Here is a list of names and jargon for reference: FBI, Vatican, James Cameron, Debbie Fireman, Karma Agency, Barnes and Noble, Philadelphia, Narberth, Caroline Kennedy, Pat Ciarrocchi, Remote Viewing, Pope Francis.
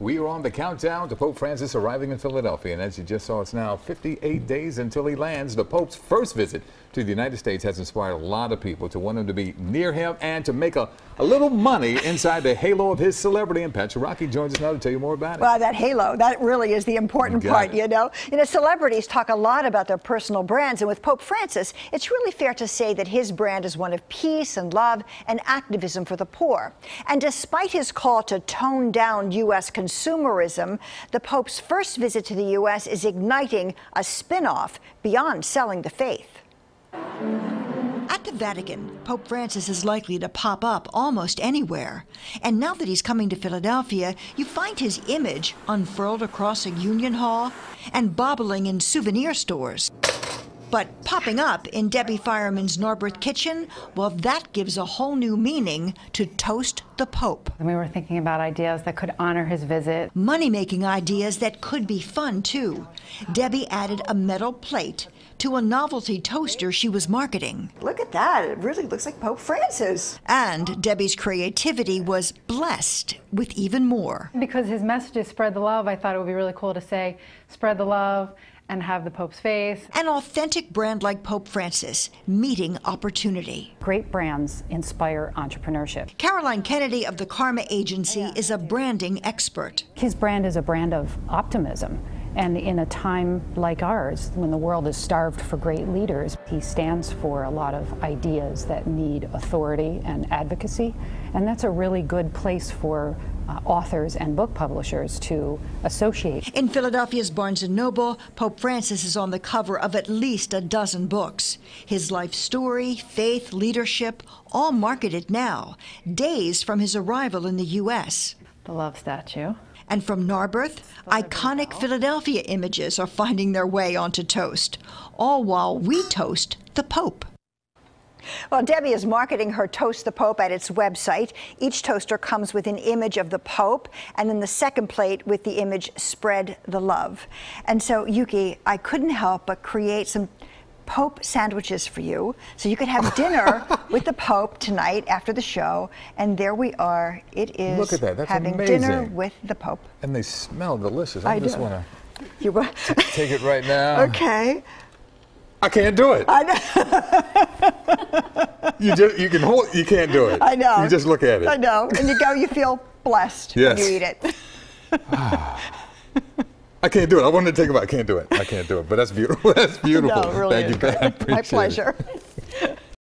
We are on the countdown to Pope Francis arriving in Philadelphia, and as you just saw, it's now 58 days until he lands. The Pope's first visit to the United States has inspired a lot of people to want him to be near him and to make a little money inside the halo of his celebrity. And Pat Ciarrocchi joins us now to tell you more about it. Well, that halo, that really is the important part, you know. You know, celebrities talk a lot about their personal brands, and with Pope Francis, it's really fair to say that his brand is one of peace and love and activism for the poor. And despite his call to tone down U.S. consumerism, the Pope's first visit to the U.S. is igniting a spin-off beyond selling the faith. At the Vatican, Pope Francis is likely to pop up almost anywhere. And now that he's coming to Philadelphia, you find his image unfurled across a Union Hall and bobbling in souvenir stores. But popping up in Debbie Fireman's Narberth kitchen, well, that gives a whole new meaning to Toast the Pope. And we were thinking about ideas that could honor his visit. Money-making ideas that could be fun, too. Debbie added a metal plate to a novelty toaster she was marketing. Look at that. It really looks like Pope Francis. And Debbie's creativity was blessed with even more. Because his message is spread the love, I thought it would be really cool to say, spread the love, and have the Pope's face. An authentic brand like Pope Francis, meeting opportunity. Great brands inspire entrepreneurship. Caroline Kennedy of the Karma Agency is a branding expert. His brand is a brand of optimism. And in a time like ours, when the world is starved for great leaders, he stands for a lot of ideas that need authority and advocacy. And that's a really good place for authors and book publishers to associate. In Philadelphia's Barnes and Noble, Pope Francis is on the cover of at least a dozen books. His life story, faith, leadership, all marketed now, days from his arrival in the U.S. The love statue. And from Narberth, iconic Philadelphia images are finding their way onto Toast, all while we toast the Pope. Well, Debbie is marketing her Toast the Pope at its website. Each toaster comes with an image of the Pope, and then the second plate with the image, Spread the Love. And so, Yuki, I couldn't help but create some Pope sandwiches for you, so you could have dinner with the Pope tonight after the show. And there we are. It is. Look at that. That's having amazing. Dinner with the Pope. And they smell delicious. I just want to take it right now. Okay. I can't do it. I know. You can hold. You can't do it. I know. You just look at it. I know. And you go. You feel blessed when you eat it. I can't do it. I wanted to take it, but I can't do it. But that's beautiful. That's beautiful. No, really. Thank you, Pat. My pleasure.